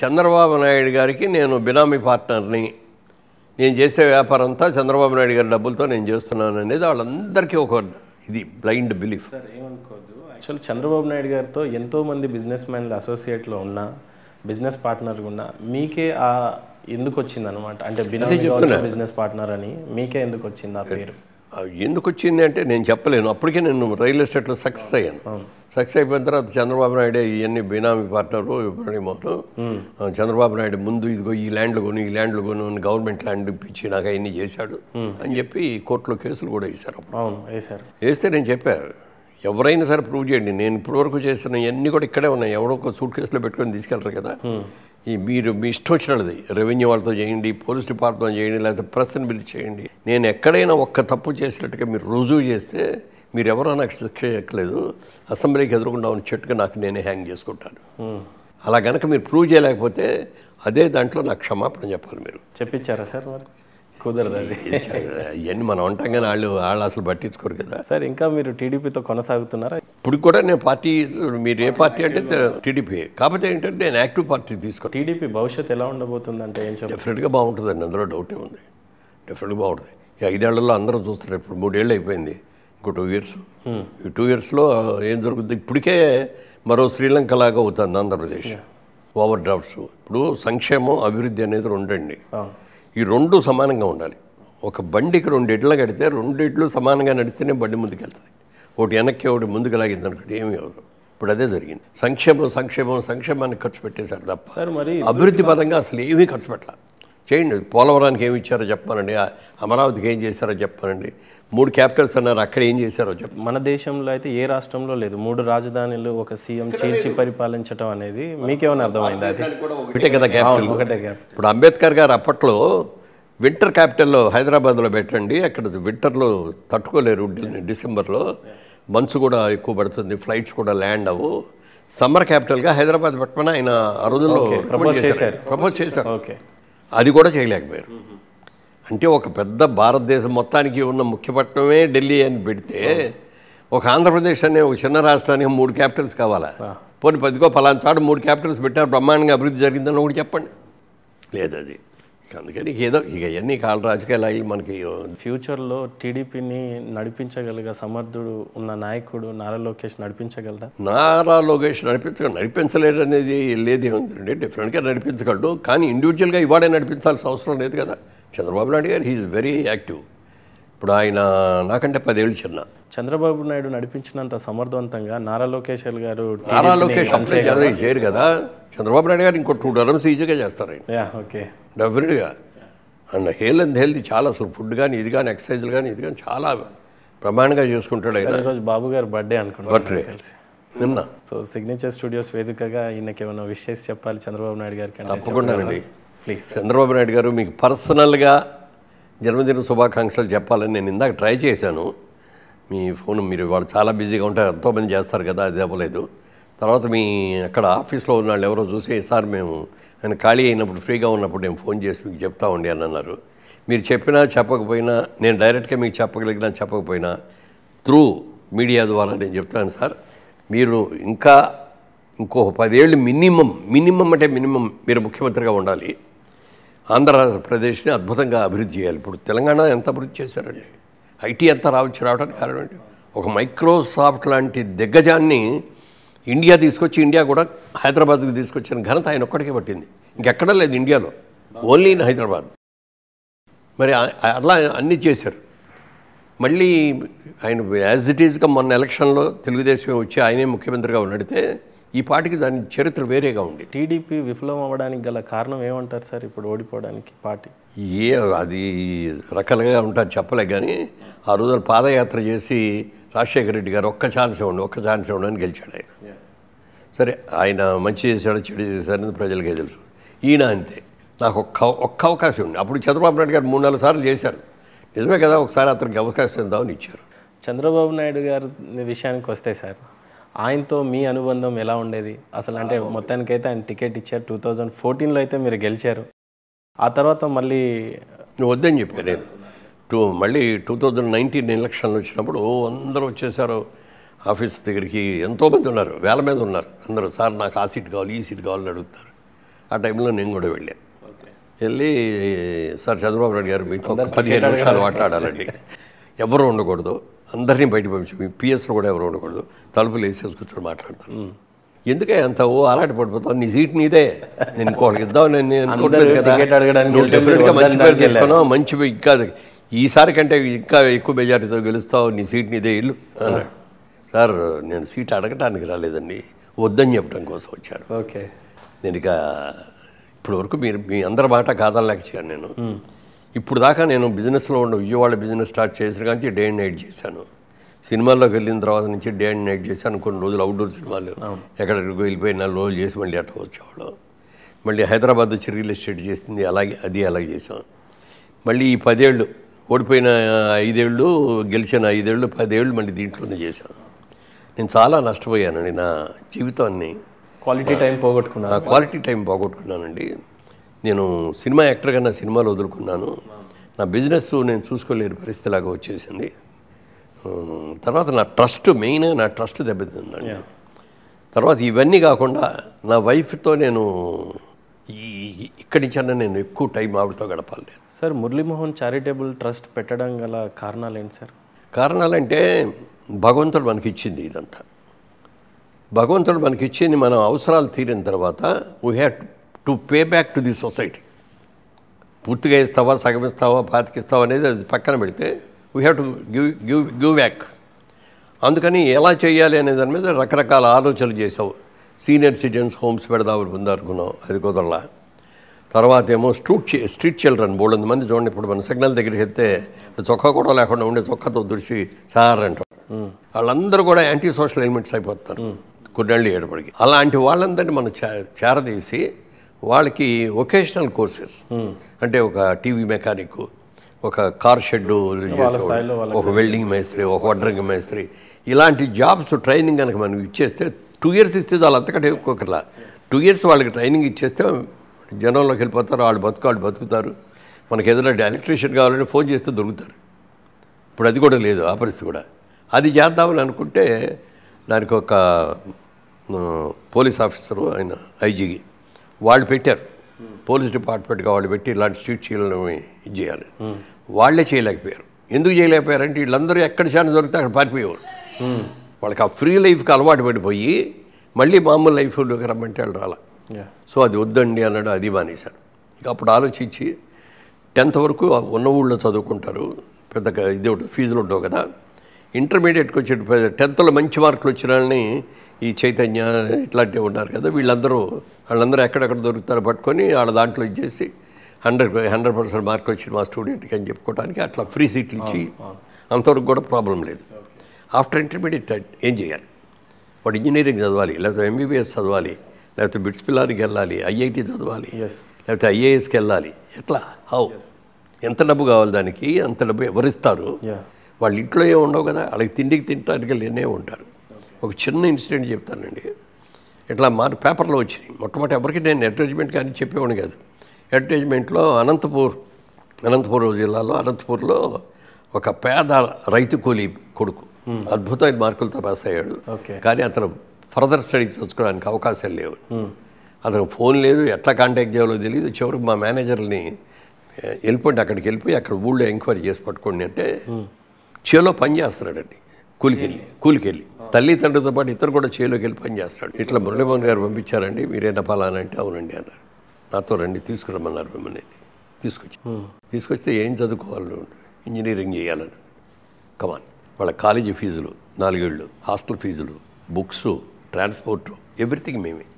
Chandrababu Naidu gariki nenu binami partnerni. నేను చేసే వ్యాపారం అంతా చంద్రబాబు నాయుడు గారి డబ్బులతో నేను చేస్తున్నాను అనేది వాళ్ళందరికీ ఒక ఇది బ్లైండ్ బిలీఫ్. సార్ ఏమనుకోద్దు, యాక్చువల్ చంద్రబాబు నాయుడు గారితో ఎంతోమంది బిజినెస్ మ్యాన్లు అసోసియేట్లో ఉన్నా బిజినెస్ పార్ట్నర్గా ఉన్నా మీకే ఆ ఎందుకు వచ్చింది అనమాట, అంటే బినామీ బిజినెస్ పార్ట్నర్ అని మీకే ఎందుకు వచ్చింది ఆ పేరు? ఎందుకు వచ్చింది అంటే నేను చెప్పలేను. అప్పటికే నేను రియల్ ఎస్టేట్లో సక్సెస్ అయ్యాను. సక్సెస్ అయిపోయిన తర్వాత చంద్రబాబు నాయుడు ఇవన్నీ బేనామీ పార్ట్నర్లు ఇవ్వడమోహన్ చంద్రబాబు నాయుడు ముందు ఇదిగో ఈ ల్యాండ్లు కొను గవర్నమెంట్ ల్యాండ్ ఇప్పించి నాకు అవన్నీ చేశాడు అని చెప్పి కోర్టులో కేసులు కూడా వేశారు. వేస్తే నేను చెప్పాను ఎవరైనా సరే ప్రూవ్ చేయండి, నేను ఇప్పటివరకు చేసిన ఇవన్నీ కూడా ఇక్కడే ఉన్నాయి, ఎవరో ఒక సూట్ కేసులో పెట్టుకొని తీసుకెళ్తారు కదా, ఈ మీరు మీ ఇష్టం వచ్చినది రెవెన్యూ వాళ్ళతో చేయండి, పోలీస్ డిపార్ట్మెంట్ చేయండి, లేకపోతే ప్రెస్ని బిల్ చేయండి, నేను ఎక్కడైనా ఒక్క తప్పు చేసినట్టుగా మీరు రుజువు చేస్తే మీరెవరో నాకు శిక్ష ఎక్కలేదు, అసెంబ్లీకి ఎదురుకుండా ఉన్న చెట్టుగా నాకు నేనే హ్యాంగ్ చేసుకుంటాను, అలా కనుక మీరు ప్రూవ్ చేయలేకపోతే అదే దాంట్లో నాకు క్షమాపణ చెప్పాలి మీరు. చెప్పించారా సార్? కుదరదు ఇవన్నీ మనం ఉంటాం కానీ వాళ్ళు అసలు పట్టించుకోరు కదా సార్. ఇంకా మీరు టీడీపీతో కొనసాగుతున్నారా? ఇప్పుడు కూడా నేను పార్టీ, మీరు ఏ పార్టీ అంటే టీడీపీ, కాకపోతే ఏంటంటే నేను యాక్టివ్ పార్టీ తీసుకున్నాను. టీడీపీ భవిష్యత్తు ఎలా ఉండబోతుంది అంటే ఏం చెప్పాలి? డెఫినెట్గా బాగుంటుందండి, అందులో డౌటే ఉంది, డెఫినెట్గా బాగుంటుంది. 5 ఏళ్లలో అందరూ చూస్తున్నారు, ఇప్పుడు 3 ఏళ్ళు అయిపోయింది, ఇంకో 2 years, ఈ 2 yearsలో ఏం జరుగుతుంది? ఇప్పటికే మరో శ్రీలంక లాగా అవుతుంది ఆంధ్రప్రదేశ్, ఓవర్ డ్రాఫ్ట్స్. ఇప్పుడు సంక్షేమం అభివృద్ధి అనేది రెండండి, ఈ రెండు సమానంగా ఉండాలి. ఒక బండికి 2 ఎడ్లు కడితే 2 ఎడ్లు సమానంగా నడిస్తేనే బండి ముందుకెళ్తుంది, ఒకటి వెనక్కి ఒకటి ముందుకు లాగింది అనుకుంటే ఏమీ అవ్వదు. ఇప్పుడు అదే జరిగింది, సంక్షేమానికి ఖర్చు పెట్టేశారు తప్ప మరి అభివృద్ధి పరంగా అసలు ఏమీ ఖర్చు పెట్టాలి. చేయండి, పోలవరానికి ఏమి ఇచ్చారో చెప్పానండి, అమరావతికి ఏం చేశారో చెప్పానండి, 3 క్యాపిటల్స్ అన్నారు, అక్కడ ఏం చేశారో చెప్పండి. మన దేశంలో అయితే ఏ రాష్ట్రంలో లేదు, 3 రాజధానులు ఒక సీఎం చీల్చి పరిపాలించడం అనేది మీకేమైనా అర్థమైంది? అది ఒకటే కదా క్యాపిటల్, ఒకటే క్యాపిటల్. ఇప్పుడు అంబేద్కర్ గారు అప్పట్లో వింటర్ క్యాపిటల్లో హైదరాబాద్లో పెట్టండి, అక్కడ వింటర్లో తట్టుకోలేరు, డిసెంబర్లో మంచు కూడా ఎక్కువ పడుతుంది, ఫ్లైట్స్ కూడా ల్యాండ్ అవ్వు, సమ్మర్ క్యాపిటల్గా హైదరాబాద్ పెట్టమని ఆయన ఆ రోజుల్లో ప్రపోజ్ చేశారు. ఓకే, అది కూడా చేయలేకపోయారు. అంటే ఒక పెద్ద భారతదేశం మొత్తానికి ఉన్న ముఖ్యపట్నమే ఢిల్లీ అని పెడితే ఒక ఆంధ్రప్రదేశ్ అనే ఒక చిన్న రాష్ట్రానికి 3 క్యాపిటల్స్ కావాలా? పోనీ 10కో పలానా చాటు 3 క్యాపిటల్స్ పెట్టారు, బ్రహ్మాండంగా అభివృద్ధి జరిగిందని ఒకటి చెప్పండి. లేదు అది. అందుకని ఏదో ఇక ఇవన్నీ కాళ్ళ రాజకీయాలు అయ్యి మనకి ఫ్యూచర్లో టీడీపీని నడిపించగలిగే సమర్థుడు ఉన్న నాయకుడు నారా లోకేష్ నడిపించగలరా? నారా లోకేష్ నడిపించలేడు అనేది లేదేముందండి, డెఫినెట్గా నడిపించగలడు, కానీ ఇండివిజువల్గా ఇవాడే నడిపించాల్సిన అవసరం లేదు కదా. చంద్రబాబు నాయుడు గారు హీఈస్ వెరీ యాక్టివ్, ఇప్పుడు ఆయన నాకంటే 10 ఏళ్ళు చిన్న. చంద్రబాబు నాయుడు నడిపించినంత సమర్థవంతంగా నారా లోకేష్ చేయరు కదా. చంద్రబాబు నాయుడు గారు ఇంకో 2 టర్మ్స్ ఈజీగా చేస్తారు ఓకే, డెఫినెట్గా. అండ్ హెల్త్ చాలా, అసలు ఫుడ్ కానీ ఇది కానీ ఎక్సర్సైజ్లు కానీ ఇది కానీ చాలా ప్రమాణంగా చేసుకుంటాడు ఆయన. ఈరోజు బాబు గారు బర్త్డే అనుకుంటాను, బర్త్డే నిన్న. సో సిగ్నేచర్ స్టూడియోస్ వేదికగా ఈయనకేమైనా విషయం చెప్పాలి చంద్రబాబు నాయుడు గారికి? తప్పకుండా అండి, ప్లీజ్. చంద్రబాబు నాయుడు గారు మీకు పర్సనల్గా జన్మదిన శుభాకాంక్షలు చెప్పాలని నేను ఇందాక ట్రై చేశాను, మీ ఫోన్ మీరు వాళ్ళు చాలా బిజీగా ఉంటారు, ఎంతోమంది చేస్తారు కదా, అది అవ్వలేదు. తర్వాత మీ అక్కడ ఆఫీస్లో ఉన్న వాళ్ళు ఎవరో చూసి సార్ మేము నేను ఖాళీ అయినప్పుడు ఫ్రీగా ఉన్నప్పుడు నేను ఫోన్ చేసి మీకు చెప్తా ఉండి అని అన్నారు. మీరు చెప్పినా చెప్పకపోయినా నేను డైరెక్ట్గా మీకు చెప్పగలిగినా చెప్పకపోయినా త్రూ మీడియా ద్వారా నేను చెప్తాను సార్, మీరు ఇంకా ఇంకో 10 ఏళ్ళు మినిమం మీరు ముఖ్యమంత్రిగా ఉండాలి, ఆంధ్రప్రదేశ్ని అద్భుతంగా అభివృద్ధి చేయాలి. ఇప్పుడు తెలంగాణ ఎంత అభివృద్ధి చేశారండి, ఐటీ అంతా రావడానికి కారణం ఏంటి? ఒక మైక్రోసాఫ్ట్ లాంటి దిగ్గజాన్ని ఇండియా తీసుకొచ్చి ఇండియా కూడా హైదరాబాద్కి తీసుకొచ్చిన ఘనత ఆయన ఒక్కడికే పట్టింది, ఇంకెక్కడా లేదు ఇండియాలో, ఓన్లీ ఇన్ హైదరాబాద్. మరి అలా అన్నీ చేశారు. మళ్ళీ ఆయన యాజ్ ఇట్ ఈజ్గా మొన్న ఎలక్షన్లో తెలుగుదేశం వచ్చి ఆయనే ముఖ్యమంత్రిగా ఉన్నడితే ఈ పార్టీకి దాని చరిత్ర వేరేగా ఉంది. టీడీపీ విఫలం అవ్వడానికి గల కారణం ఏమంటారు సార్? ఇప్పుడు ఓడిపోవడానికి పార్టీ అది రకాలుగా ఉంటుంది చెప్పలే, కానీ ఆ రోజున పాదయాత్ర చేసి రాజశేఖర రెడ్డి గారు ఒక్క ఛాన్స్ ఇవ్వండి అని గెలిచాడు ఆయన. సరే ఆయన మంచి చేశాడు చెడు చేశాడని ప్రజలకే తెలుసు, ఈయన అంతే. నాకు ఒక్క అవకాశం ఉంది, అప్పుడు చంద్రబాబు నాయుడు గారు 3-4 సార్లు చేశారు, నిజమే కదా, ఒకసారి అతనికి అవకాశం ఇద్దామని ఇచ్చారు. చంద్రబాబు నాయుడు గారి విషయానికి వస్తే సార్, ఆయనతో మీ అనుబంధం ఎలా ఉండేది అసలు? అంటే మొత్తానికైతే ఆయన టికెట్ ఇచ్చారు 2014లో అయితే మీరు గెలిచారు, ఆ తర్వాత మళ్ళీ నువ్వు వద్దని చెప్పాను నేను. మళ్ళీ 2019 ఎలక్షన్లు వచ్చినప్పుడు అందరూ వచ్చేసారు ఆఫీస్ దగ్గరికి, ఎంతోమంది ఉన్నారు, 1000 మంది ఉన్నారు, అందరూ సార్ నాకు ఆ సీట్ కావాలి ఈ సీట్ కావాలని అడుగుతారు. ఆ టైంలో నేను కూడా వెళ్ళాను. వెళ్ళి సార్ చంద్రబాబు నాయుడు గారు మీతో 15 నిమిషాలు మాట్లాడాలండి, ఎవరు ఉండకూడదు, అందరినీ బయట పంపించి పిఎస్లో కూడా ఎవరు ఉండకూడదు, తలుపులు వేసేసి కూర్చొని మాట్లాడతాను. ఎందుకే అంత ఓ అలాంటి పడిపోతావు, నీ సీట్ నీదే, నేను కోళ్ళకి ఇద్దాం, నేను అనుకోవట్లేదు కదా, నువ్వు డెఫినెట్గా మంచి పేరు తెచ్చుకున్నావు, మంచి ఇంకా ఈసారి కంటే ఇంకా ఎక్కువ మెజార్టీతో గెలుస్తావు, నీ సీట్ నీదే ఇల్లు అన్నాడు. సార్ నేను సీట్ అడగటానికి రాలేదండి, వద్దని చెప్పడం కోసం వచ్చాను. ఓకే, నేను ఇక ఇప్పుడు వరకు మీరు మీ అందరి మాట కాదనలేక చేయను. నేను ఇప్పుడు దాకా నేను బిజినెస్లో ఉన్న విజయవాడ బిజినెస్ స్టార్ట్ చేసిన కానీ డే అండ్ నైట్ చేశాను, సినిమాల్లోకి వెళ్ళిన తర్వాత నుంచి డే అండ్ నైట్ చేశాను. కొన్ని రోజులు అవుట్డోర్ సినిమాలు ఎక్కడికి వెళ్ళిపోయి 4 రోజులు చేసి మళ్ళీ అట్లా వచ్చేవాళ్ళం. మళ్ళీ హైదరాబాద్ వచ్చి రియల్ ఎస్టేట్ చేసింది, అలాగే అలాగే చేసాం. మళ్ళీ ఈ 10 ఏళ్ళు ఓడిపోయిన 5 ఏళ్ళు గెలిచిన 5 ఏళ్ళు 10 ఏళ్ళు మళ్ళీ దీంట్లోనే చేశాను. నేను చాలా నష్టపోయానండి, నా జీవితాన్ని క్వాలిటీ టైం పోగొట్టుకున్నానండి. నేను సినిమా యాక్టర్గా నా సినిమాలు వదులుకున్నాను, నా బిజినెస్ నేను చూసుకోలేని పరిస్థితిలాగా వచ్చేసింది. తర్వాత నా ట్రస్ట్, మెయిన్ నా ట్రస్ట్ దెబ్బతిందండి. తర్వాత ఇవన్నీ కాకుండా నా వైఫ్తో నేను ఇక్కడి నుంచన్నా నేను ఎక్కువ టైం ఆవిడతో గడపాలి. సార్ మురళీమోహన్ చారిటబుల్ ట్రస్ట్ పెట్టడం గల కారణాలు ఏంటి సార్? కారణాలంటే భగవంతుడు మనకిచ్చింది, ఇదంతా భగవంతుడు మనకిచ్చింది. మనం అవసరాలు తీరిన తర్వాత we have to pay back to the society. పూర్తిగా ఇస్తావా, సగం ఇస్తావా, పాతికిస్తావా అనేది అది పక్కన పెడితే we have to give back. అందుకని ఎలా చేయాలి అనే దాని మీద రకరకాల ఆలోచనలు చేసావు. సీనియర్ సిటిజన్స్ హోమ్స్ పెడదాము ముందనుకున్నాం, అది కుదరలా. తర్వాత ఏమో స్ట్రీట్ చిల్డ్రన్ బోల్డ్ మంది చూడండి, ఇప్పుడు మన సిగ్నల్ దగ్గరికి వెళ్తే చొక్కా కూడా లేకుండా ఉండే చొక్కాతో దుడిచి సార్ అంటారు. వాళ్ళందరూ కూడా యాంటీ సోషల్ ఎలిమెంట్స్ అయిపోతారు కొన్నేళ్ళు ఏడపడికి. అలాంటి వాళ్ళందరినీ మనం చేరదీసి వాళ్ళకి వొకేషనల్ కోర్సెస్, అంటే ఒక టీవీ మెకానిక్, ఒక కార్ షెడ్డు చేసేవాళ్ళు, ఒక వెల్డింగ్ మేస్త్రి, ఒక వడ్రంగ్ మేస్త్రి, ఇలాంటి జాబ్స్ ట్రైనింగ్ కనుక మనం ఇచ్చేస్తే 2 years ఇస్తే వాళ్ళు అంతకంటే ఎక్కువ. 2 years వాళ్ళకి ట్రైనింగ్ ఇచ్చేస్తే జనంలోకి వెళ్ళిపోతారు, వాళ్ళు బతుకుతారు. మనకి ఏదైనా ఎలక్ట్రీషియన్ కావాలంటే ఫోన్ చేస్తే దొరుకుతారు. ఇప్పుడు అది కూడా లేదు, ఆ పరిస్థితి కూడా. అది చేద్దామని అనుకుంటే దానికి ఒక పోలీస్ ఆఫీసరు, ఆయన ఐజీ వాళ్ళు పెట్టారు, పోలీస్ డిపార్ట్మెంట్గా వాళ్ళు పెట్టి ఇలాంటి స్ట్రీట్ చీలని ఇది చేయాలి. వాళ్ళే చేయలేకపోయారు. ఎందుకు చేయలేకపోయారంటే వీళ్ళందరూ ఎక్కడ ఛాన్స్ దొరికితే అక్కడ పారిపోయేవారు. వాళ్ళకి ఆ ఫ్రీ లైఫ్కి అలవాటు పడిపోయి మళ్ళీ మామూలు లైఫ్లోకి రమ్మంటే వాళ్ళు రాలా. సో అది వద్దండి అన్నాడు, అది మానేశారు. ఇక అప్పుడు ఆలోచించి 10th వరకు ఉన్న ఊళ్ళో చదువుకుంటారు, పెద్ద ఇది ఒకటి ఫీజులు ఉండవు కదా. ఇంటర్మీడియట్కి వచ్చే 10thలో మంచి మార్కులు వచ్చిన వాళ్ళని ఈ చైతన్య ఇట్లాంటివి ఉన్నారు కదా, వాళ్ళందరూ ఎక్కడెక్కడ దొరుకుతారో పట్టుకొని వాళ్ళ దాంట్లో ఇచ్చేసి 100% మార్కులు వచ్చిన మా స్టూడెంట్కి అని చెప్పుకోవడానికి అట్లా ఫ్రీ సీట్లు ఇచ్చి, అంతవరకు కూడా ప్రాబ్లం లేదు. ఆఫ్టర్ ఇంటర్మీడియట్ ఏం చేయాలి? వాడు ఇంజనీరింగ్ చదవాలి, లేకపోతే ఎంబీబీఎస్ చదవాలి, లేకపోతే బిట్స్ పిల్లానికి వెళ్ళాలి, ఐఐటి చదవాలి, లేకపోతే ఐఏఎస్కి వెళ్ళాలి. ఎట్లా, హౌ, ఎంత డబ్బు కావాలి దానికి? అంత డబ్బు ఎవరిస్తారు? వాళ్ళ ఇంట్లో ఏమి ఉండవు కదా, వాళ్ళకి తింటానికి లేనే ఉంటారు. ఒక చిన్న ఇన్సిడెంట్ చెప్తానండి. ఇట్లా మా పేపర్లో వచ్చింది మొట్టమొదటి, ఎవరికి నేను అడ్వర్టైజ్మెంట్ కానీ చెప్పేవాడిని కాదు. అడ్వర్టైజ్మెంట్లో అనంతపూర్ జిల్లాలో అనంతపూర్లో ఒక పేద రైతు కూలీ కొడుకు అద్భుతమైన మార్కులతో పాస్ అయ్యాడు. కానీ అతను ఫర్దర్ స్టడీస్ చదువుకోవడానికి అవకాశాలు లేవు, అతను ఫోన్ లేదు, ఎట్లా కాంటాక్ట్ చేయాలో తెలియదు. చివరికి మా మేనేజర్ని వెళ్ళిపోండి అక్కడికి వెళ్ళిపోయి అక్కడ ఊళ్ళో ఎంక్వైరీ చేసి పట్టుకోండి అంటే చేలో పని చేస్తున్నాడండి, కూలికెళ్ళి తల్లిదండ్రులతో పాటు ఇతను కూడా చేలోకి వెళ్ళి పని చేస్తాడు. ఇట్లా మురళీమోహన్ గారు పంపించారండి, మీరేనా పాలని అంటే అవునండి అన్నారు. నాతో రండి తీసుకురమ్మన్నారు, మిమ్మల్ని తీసుకొస్తే ఏం చదువుకోవాలి? ఇంజనీరింగ్ చేయాలని. కమాన్, వాళ్ళ కాలేజీ ఫీజులు 4 ఏళ్ళు, హాస్టల్ ఫీజులు, బుక్స్, ట్రాన్స్పోర్టు, ఎవ్రీథింగ్ మేమే.